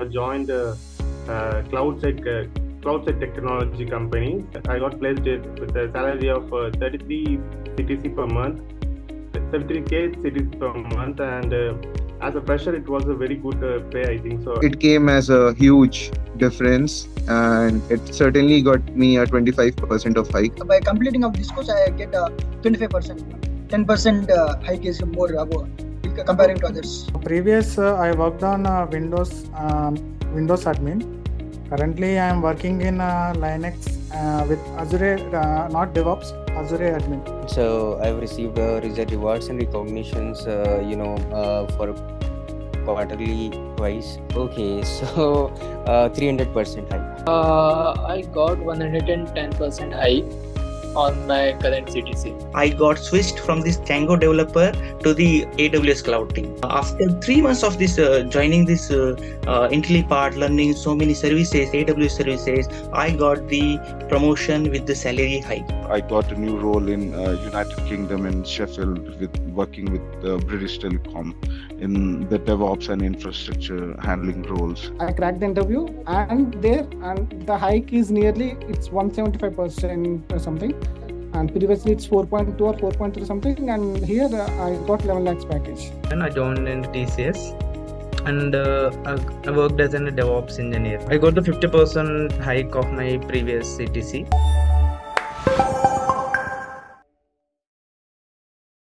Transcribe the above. have joined cloud-side technology company. I got placed it with a salary of 33 CTC per month, 33k CTC per month, and as a fresher, it was a very good pay, I think so. It came as a huge difference, and it certainly got me a 25% of hike. By completing of this course, I get a 25%, 10% hike is more above comparing to others. Previous, I worked on Windows Admin. Currently, I am working in Linux with Azure, not DevOps, Azure Admin. So I have received rewards and recognitions, for quarterly twice. Okay, so 300% hike. I got 110% hike on my current CTC. I got switched from this Django developer to the AWS cloud team. After 3 months of this joining this Intellipaat, learning so many services, AWS services, I got the promotion with the salary hike. I got a new role in United Kingdom in Sheffield, with working with British Telecom in the DevOps and infrastructure handling roles. I cracked the interview, and the hike is nearly, it's 175% or something. And previously it's 4.2 or 4.3 something, and here I got 11 lakhs package. And I joined in TCS, and I worked as a DevOps engineer. I got the 50% hike of my previous CTC.